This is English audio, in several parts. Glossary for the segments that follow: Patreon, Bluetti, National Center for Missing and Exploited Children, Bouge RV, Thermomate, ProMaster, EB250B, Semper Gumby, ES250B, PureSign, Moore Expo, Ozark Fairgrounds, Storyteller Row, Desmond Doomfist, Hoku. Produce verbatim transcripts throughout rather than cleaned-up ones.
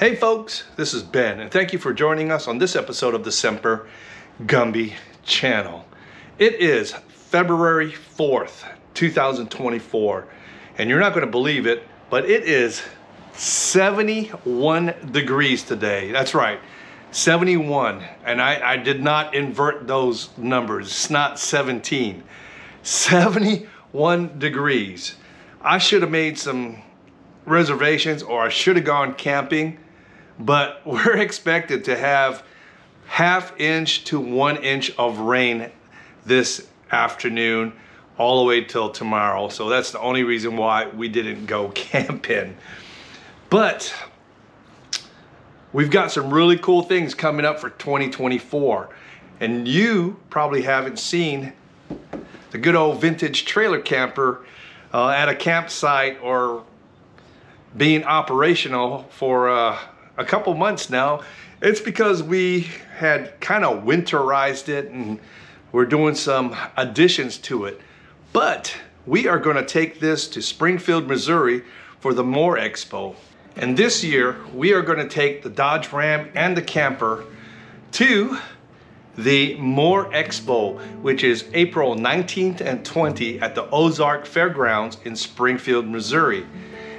Hey folks, this is Ben, and thank you for joining us on this episode of the Semper Gumby channel. It is February fourth, two thousand twenty-four, and you're not going to believe it, but it is seventy-one degrees today. That's right, seventy-one, and I, I did not invert those numbers. It's not seventeen. seventy-one degrees. I should have made some reservations, or I should have gone camping, but we're expected to have half inch to one inch of rain this afternoon all the way till tomorrow. So that's the only reason why we didn't go camping. But we've got some really cool things coming up for twenty twenty-four, and you probably haven't seen the good old vintage trailer camper uh, at a campsite or being operational for uh, a couple months now. It's because we had kind of winterized it and we're doing some additions to it. But we are going to take this to Springfield, Missouri for the Moore Expo. And this year we are going to take the Dodge Ram and the camper to the Moore Expo, which is April nineteenth and twentieth at the Ozark Fairgrounds in Springfield, Missouri.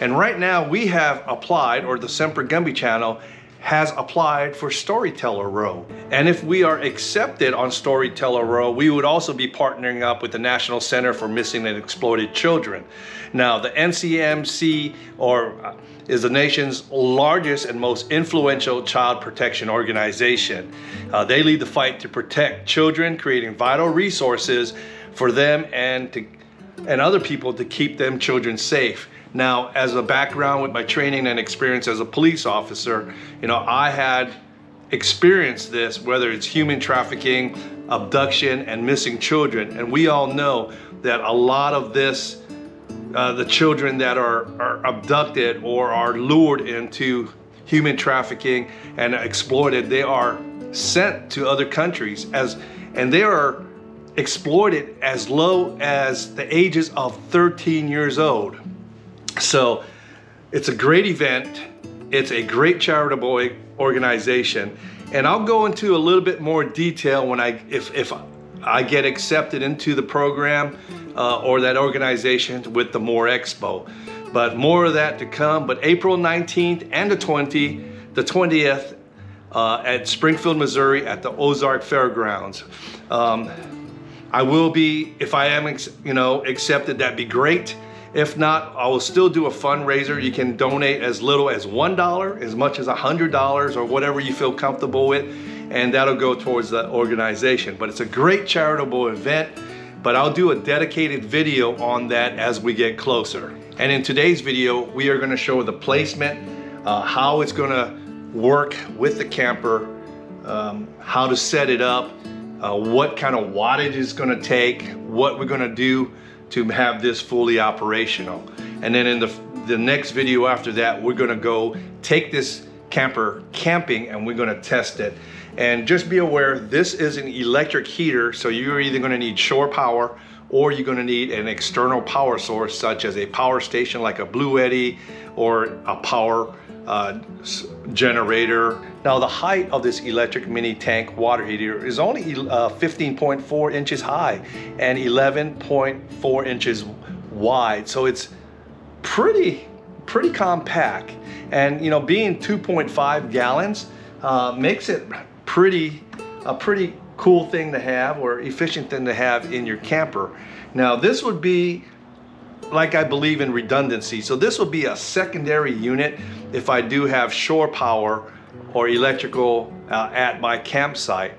And right now we have applied, or the Semper Gumby channel has applied for Storyteller Row. And if we are accepted on Storyteller Row, we would also be partnering up with the National Center for Missing and Exploited Children. Now the N C M C or is the nation's largest and most influential child protection organization. Uh, they lead the fight to protect children, creating vital resources for them and, to, and other people to keep them children safe. Now, as a background with my training and experience as a police officer, you know, I had experienced this, whether it's human trafficking, abduction, and missing children. And we all know that a lot of this, uh, the children that are, are abducted or are lured into human trafficking and exploited, they are sent to other countries as, and they are exploited as low as the ages of thirteen years old. So it's a great event, it's a great charitable organization, and I'll go into a little bit more detail when I, if, if I get accepted into the program uh, or that organization with the Moore Expo. But more of that to come, but April nineteenth and the twentieth uh, at Springfield, Missouri at the Ozark Fairgrounds. Um, I will be, if I am, you know, accepted, that'd be great. If not, I will still do a fundraiser. You can donate as little as one dollar, as much as one hundred dollars, or whatever you feel comfortable with, and that'll go towards the organization. But it's a great charitable event, but I'll do a dedicated video on that as we get closer. And in today's video, we are gonna show the placement, uh, how it's gonna work with the camper, um, how to set it up, uh, what kind of wattage it's gonna take, what we're gonna do to have this fully operational. And then in the, the next video after that, we're gonna go take this camper camping and we're gonna test it. And just be aware, this is an electric heater, so you're either gonna need shore power or you're gonna need an external power source, such as a power station like a Bluetti or a power uh, generator. Now the height of this electric mini tank water heater is only fifteen point four uh, inches high and eleven point four inches wide. So it's pretty, pretty compact. And you know, being two point five gallons uh, makes it pretty, a pretty cool thing to have, or efficient thing to have in your camper. Now this would be, like I believe in redundancy. So this will be a secondary unit if I do have shore power or electrical uh, at my campsite.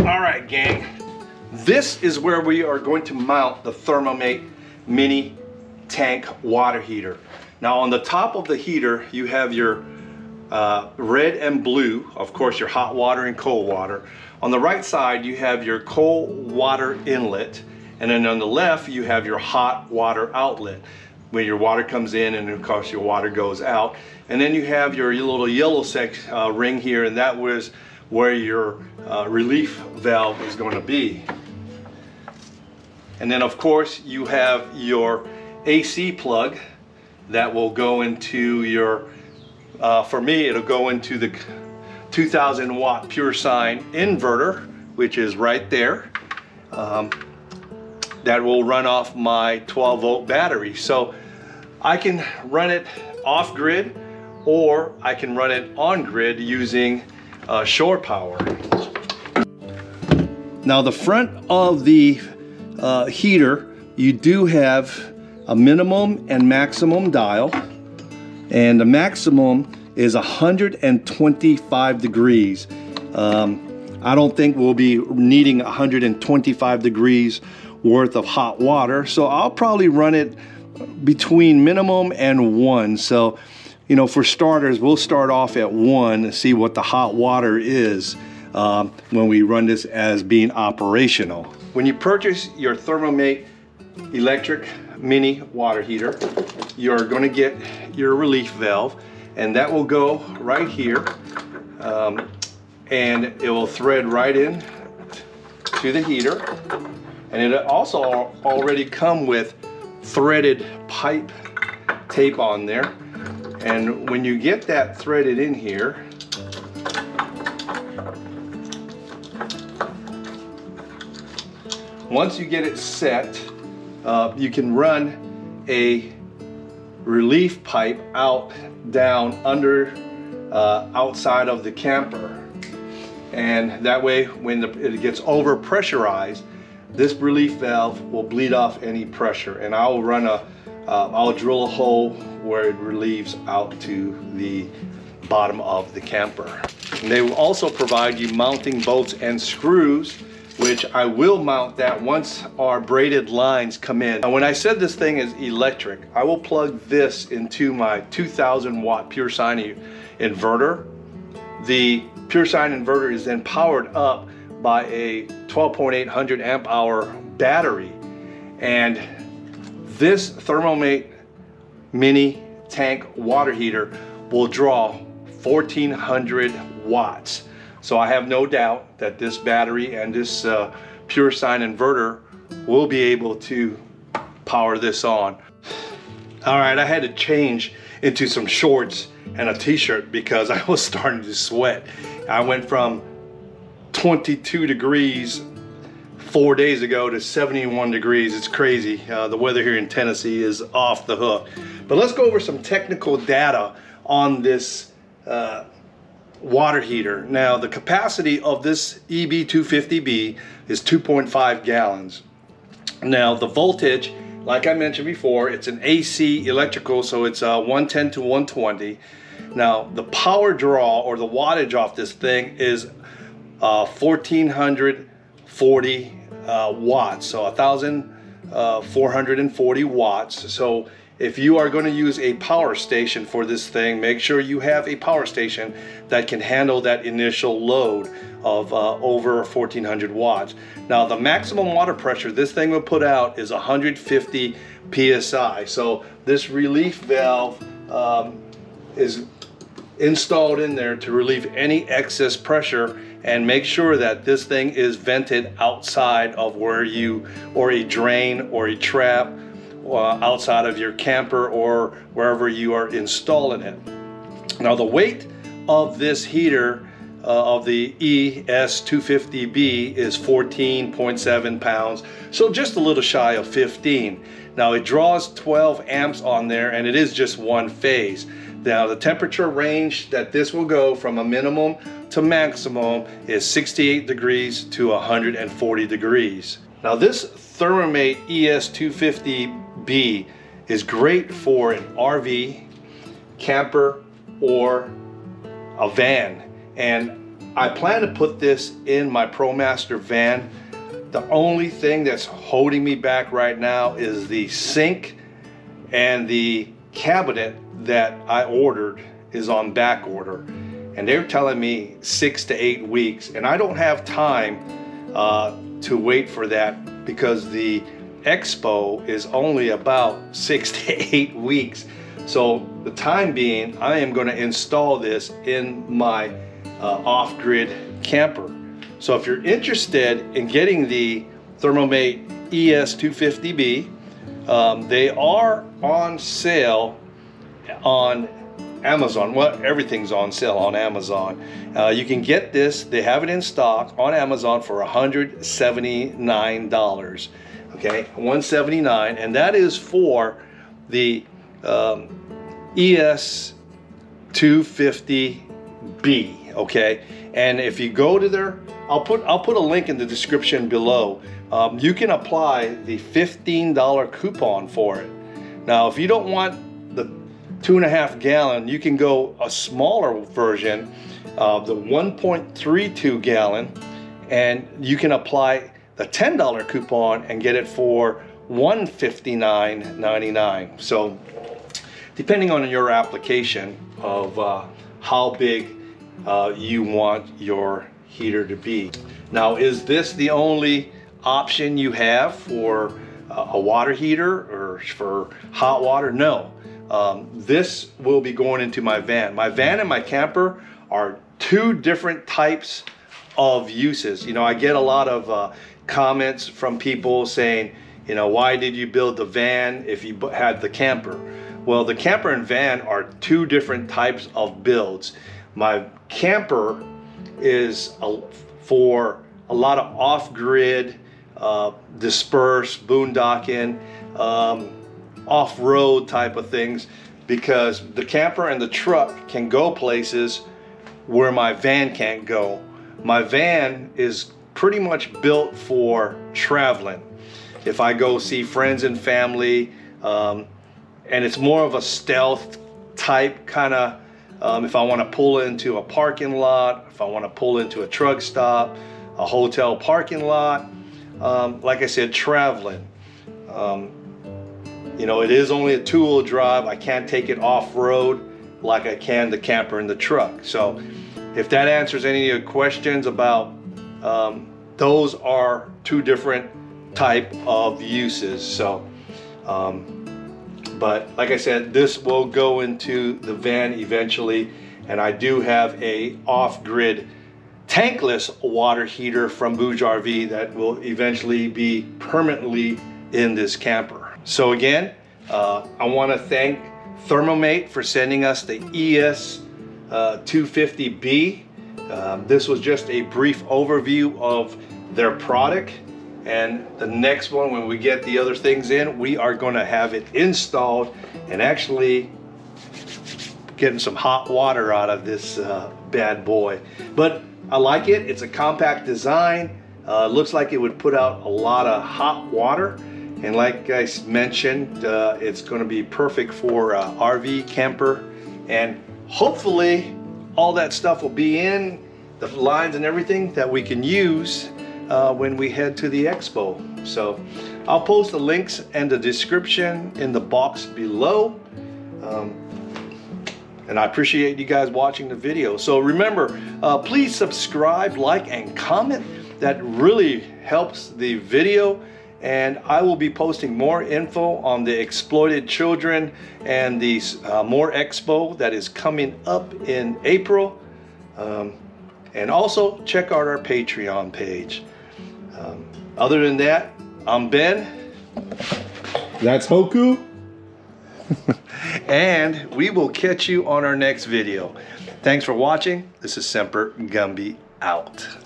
All right, gang. This is where we are going to mount the Thermomate mini tank water heater. Now on the top of the heater, you have your uh, red and blue, of course your hot water and cold water. On the right side, you have your cold water inlet. And then on the left, you have your hot water outlet, where your water comes in and of course your water goes out. And then you have your little yellow sec, uh, ring here, and that was where your uh, relief valve is going to be. And then of course you have your A C plug that will go into your, uh, for me, it'll go into the two thousand watt PureSign inverter, which is right there. Um, that will run off my twelve volt battery. So I can run it off grid, or I can run it on grid using uh, shore power. Now the front of the uh, heater, you do have a minimum and maximum dial, and the maximum is one hundred twenty-five degrees. Um, I don't think we'll be needing one hundred twenty-five degrees worth of hot water, so I'll probably run it between minimum and one. So, you know, for starters, we'll start off at one to see what the hot water is um, when we run this as being operational. When you purchase your Thermomate electric mini water heater, you're going to get your relief valve, and that will go right here, um, and it will thread right in to the heater, and it also already come with threaded pipe tape on there. And when you get that threaded in here, once you get it set, uh, you can run a relief pipe out down under uh, outside of the camper, and that way when the, it gets over pressurized, this relief valve will bleed off any pressure, and I will run a Uh, I'll drill a hole where it relieves out to the bottom of the camper. And they will also provide you mounting bolts and screws, which I will mount that once our braided lines come in. Now, when I said this thing is electric, I will plug this into my two thousand watt PureSign inverter. The PureSign inverter is then powered up by a twelve point eight hundred amp hour battery, and this Thermomate mini tank water heater will draw fourteen hundred watts. So I have no doubt that this battery and this uh, PureSign inverter will be able to power this on. All right, I had to change into some shorts and a t-shirt because I was starting to sweat. I went from twenty-two degrees four days ago to seventy-one degrees. It's crazy. Uh, the weather here in Tennessee is off the hook. But let's go over some technical data on this uh, water heater. Now, the capacity of this E B two fifty B is two point five gallons. Now, the voltage, like I mentioned before, it's an A C electrical, so it's uh, one ten to one twenty. Now, the power draw or the wattage off this thing is uh, fourteen hundred forty Uh, watts, so one thousand four hundred forty watts. So if you are going to use a power station for this thing, make sure you have a power station that can handle that initial load of uh, over fourteen hundred watts. Now, the maximum water pressure this thing will put out is one hundred fifty P S I. So this relief valve um, is installed in there to relieve any excess pressure and make sure that this thing is vented outside of where you, or a drain or a trap, uh, outside of your camper or wherever you are installing it. Now, the weight of this heater, uh, of the E S two fifty B, is fourteen point seven pounds, so just a little shy of fifteen. Now, it draws twelve amps on there, and it is just one phase. Now, the temperature range that this will go from a minimum to maximum is sixty-eight degrees to one hundred forty degrees. Now, this Thermomate E S two fifty B is great for an R V, camper, or a van. And I plan to put this in my ProMaster van. The only thing that's holding me back right now is the sink, and the cabinet that I ordered is on back order, and they're telling me six to eight weeks, and I don't have time uh, to wait for that because the expo is only about six to eight weeks. So the time being, I am going to install this in my uh, off-grid camper. So if you're interested in getting the Thermomate E S two fifty B, um, they are on sale on Amazon. Well, everything's on sale on Amazon. Uh, you can get this, they have it in stock on Amazon for one hundred seventy-nine dollars. Okay, one hundred seventy-nine dollars, and that is for the um, E S two fifty B. Okay, and if you go to their, I'll put I'll put a link in the description below. Um, you can apply the fifteen dollar coupon for it. Now, if you don't want the two and a half gallon, you can go a smaller version, uh, the one point three two gallon, and you can apply the ten dollar coupon and get it for one hundred fifty-nine ninety-nine. So, depending on your application of uh, how big uh, you want your heater to be. Now, is this the only option you have for uh, a water heater or for hot water? No. Um, this will be going into my van. My van and my camper are two different types of uses. You know, I get a lot of uh, comments from people saying, you know, why did you build the van if you had the camper? Well, the camper and van are two different types of builds. My camper is a, for a lot of off-grid, uh, dispersed, boondocking, um, off-road type of things, because the camper and the truck can go places where my van can't go. My van is pretty much built for traveling. If I go see friends and family, um, and it's more of a stealth type kind of, um, if I want to pull into a parking lot, if I want to pull into a truck stop, a hotel parking lot, um, like I said, traveling. Um, you know, it is only a two-wheel drive. I can't take it off-road like I can the camper and the truck. So if that answers any of your questions about, um, those are two different type of uses. So, um, but like I said, this will go into the van eventually, and I do have a off-grid tankless water heater from Bouge R V that will eventually be permanently in this camper. So again, uh, I want to thank Thermomate for sending us the E S two fifty B. Uh, this was just a brief overview of their product, and the next one, when we get the other things in, we are going to have it installed and actually getting some hot water out of this uh, bad boy. But I like it. It's a compact design. Uh, looks like it would put out a lot of hot water, and like I mentioned, uh, it's going to be perfect for uh, R V, camper, and hopefully all that stuff will be in the lines and everything that we can use Uh, when we head to the expo. So I'll post the links and the description in the box below, um, and I appreciate you guys watching the video. So remember, uh, please subscribe, like, and comment. That really helps the video, and I will be posting more info on the exploited children and the uh, Moore Expo that is coming up in April, um, and also check out our Patreon page. Um, other than that, I'm Ben. That's Hoku. And we will catch you on our next video. Thanks for watching. This is Semper Gumby out.